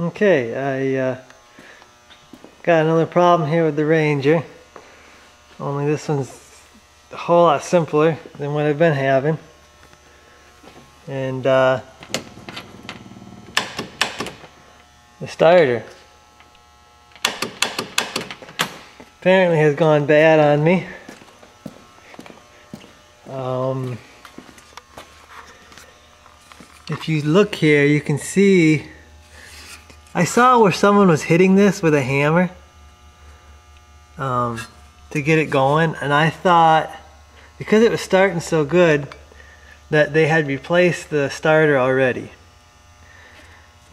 Okay, I got another problem here with the Ranger, only this one's a whole lot simpler than what I've been having. And the starter apparently has gone bad on me. If you look here, you can see I saw where someone was hitting this with a hammer to get it going, and I thought, because it was starting so good, that they had replaced the starter already.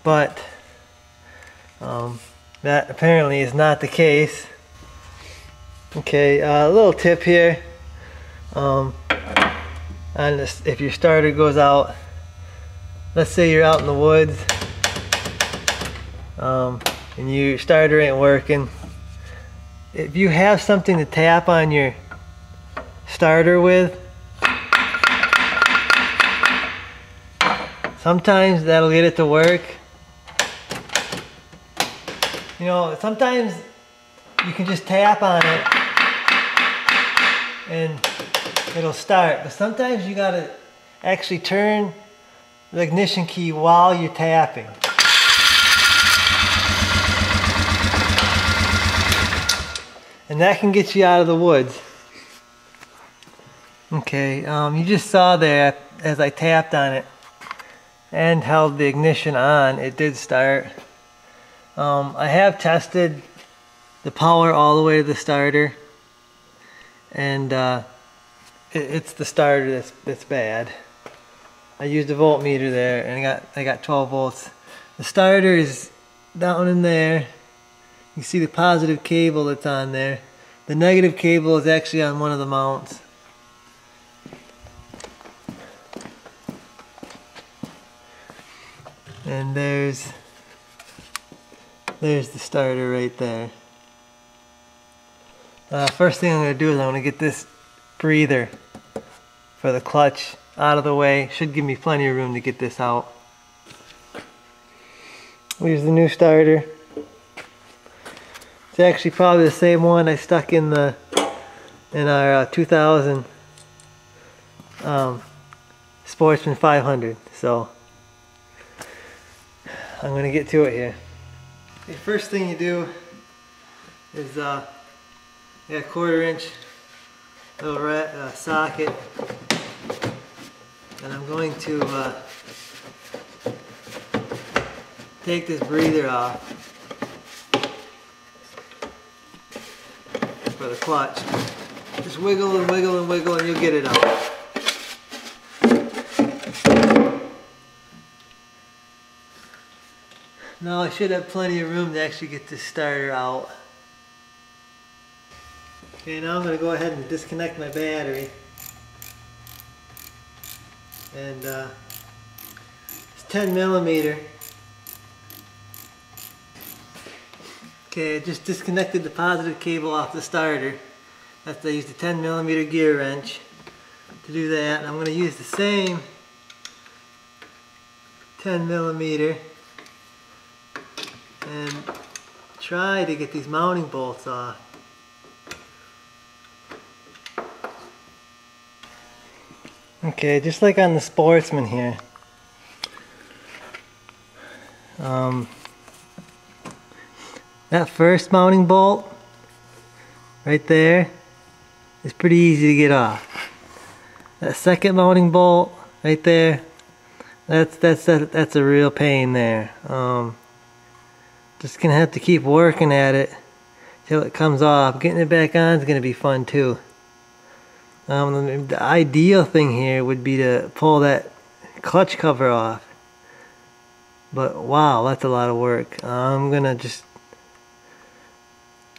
But that apparently is not the case. Okay, a little tip here, and if your starter goes out, let's say you're out in the woods, and your starter ain't working. If you have something to tap on your starter with, sometimes that'll get it to work. You know, sometimes you can just tap on it and it'll start, but sometimes you gotta actually turn the ignition key while you're tapping. And that can get you out of the woods. Okay, you just saw there, as I tapped on it and held the ignition on, it did start. I have tested the power all the way to the starter, and it's the starter that's bad. I used a voltmeter there, and I got 12 volts. The starter is down in there. You see the positive cable that's on there. The negative cable is actually on one of the mounts. And there's the starter right there. First thing I'm going to do is I'm going to get this breather for the clutch out of the way. Should give me plenty of room to get this out. Here's the new starter. It's actually probably the same one I stuck in the our 2000 Sportsman 500. So I'm gonna get to it here. The first thing you do is you got a 1/4 inch little socket, and I'm going to take this breather off for the clutch. Just wiggle and wiggle and wiggle and you'll get it out. Now I should have plenty of room to actually get this starter out. Okay, now I'm going to go ahead and disconnect my battery. And it's 10mm. Okay, I just disconnected the positive cable off the starter. That's, I used a 10mm gear wrench to do that. And I'm going to use the same 10mm and try to get these mounting bolts off. Okay, just like on the Sportsman here. That first mounting bolt right there is pretty easy to get off. That second mounting bolt right there, that's a real pain there. Just gonna have to keep working at it till it comes off. Getting it back on is gonna be fun too. The ideal thing here would be to pull that clutch cover off, but wow, that's a lot of work. I'm gonna just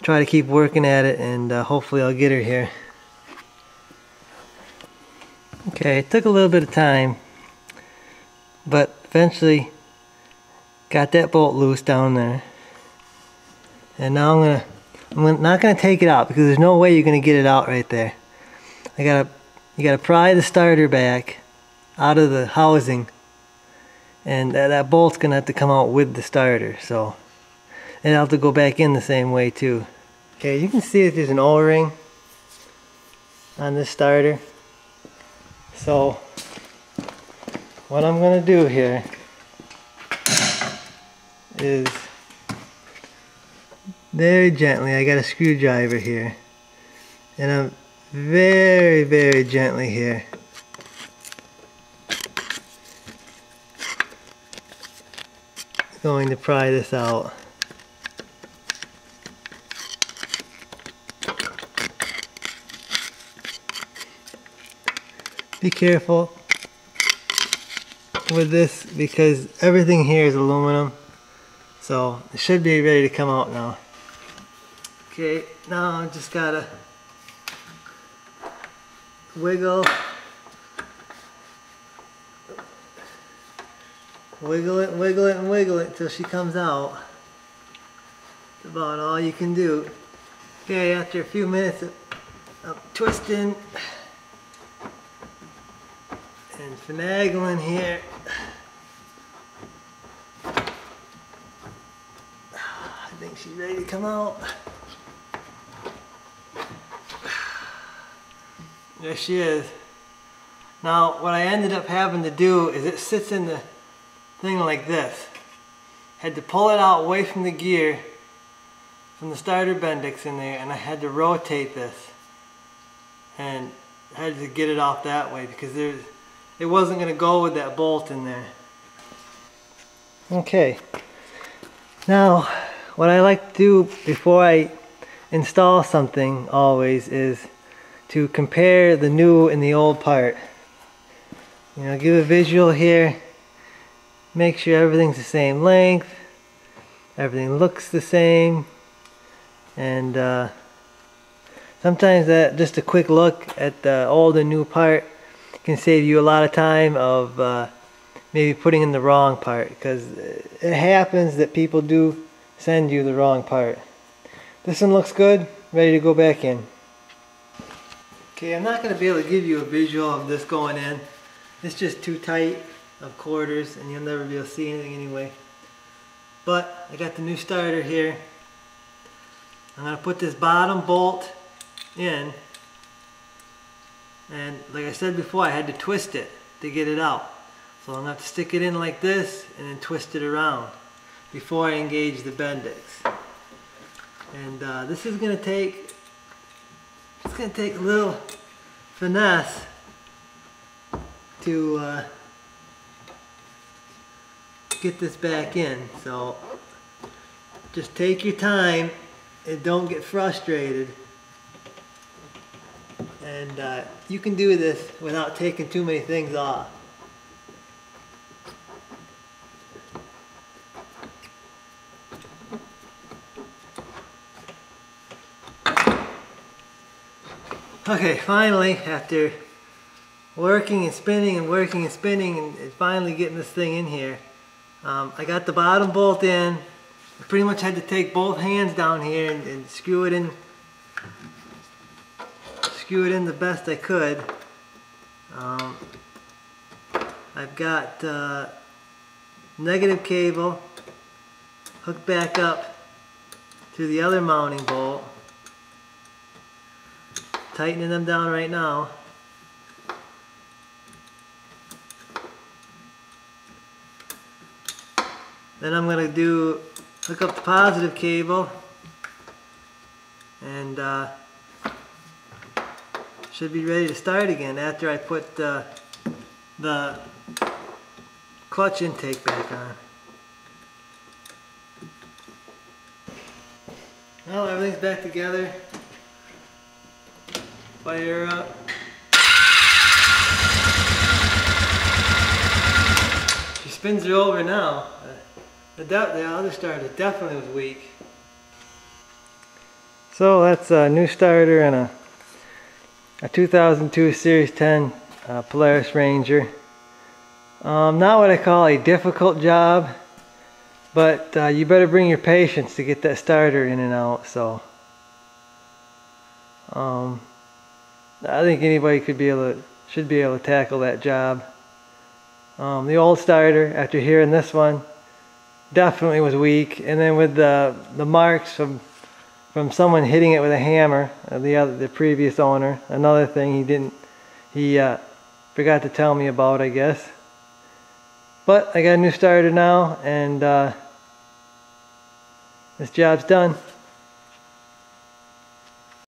try to keep working at it, and hopefully I'll get her here. Okay, it took a little bit of time, but eventually got that bolt loose down there. And now I'm not gonna take it out, because there's no way you're gonna get it out right there. You gotta pry the starter back out of the housing and that bolt's gonna have to come out with the starter, so it'll have to go back in the same way too. Okay, you can see that there's an O-ring on this starter, so what I'm gonna do here is very gently, I got a screwdriver here, and I'm very, very gently here going to pry this out. Be careful with this because everything here is aluminum, so it should be ready to come out now. Okay, now I just gotta wiggle it till she comes out. That's about all you can do. Okay, after a few minutes of twisting and finagling here, I think she's ready to come out. There she is. Now what I ended up having to do is it sits in the thing like this. Had to pull it out away from the gear, from the starter Bendix in there, and I had to rotate this and I had to get it off that way because it wasn't going to go with that bolt in there. Okay, now what I like to do before I install something always is to compare the new and the old part. You know, give a visual here, make sure everything's the same length, everything looks the same, and sometimes that just a quick look at the old and new part can save you a lot of time of maybe putting in the wrong part, because it happens that people do send you the wrong part. This one looks good, ready to go back in. Okay, I'm not going to be able to give you a visual of this going in. It's just too tight of quarters and you'll never be able to see anything anyway. But I got the new starter here. I'm going to put this bottom bolt in. And like I said before, I had to twist it to get it out. So I'm going to have to stick it in like this and then twist it around before I engage the Bendix. And this is going to take... it's going to take a little finesse to get this back in, so just take your time and don't get frustrated, and you can do this without taking too many things off. Okay, finally, after working and spinning and working and spinning and finally getting this thing in here, I got the bottom bolt in. I pretty much had to take both hands down here and screw it in, the best I could. I've got negative cable hooked back up to the other mounting bolt. Tightening them down right now. Then I'm going to hook up the positive cable, and should be ready to start again after I put the clutch intake back on. Well, everything's back together. Fire up. She spins her over now. The other starter definitely was weak. So that's a new starter and a 2002 Series 10 Polaris Ranger. Not what I call a difficult job, but you better bring your patience to get that starter in and out. So. I think anybody should be able to tackle that job. The old starter, after hearing this one, definitely was weak. And then with the marks from someone hitting it with a hammer, the previous owner, another thing he forgot to tell me about, I guess. But I got a new starter now, and this job's done.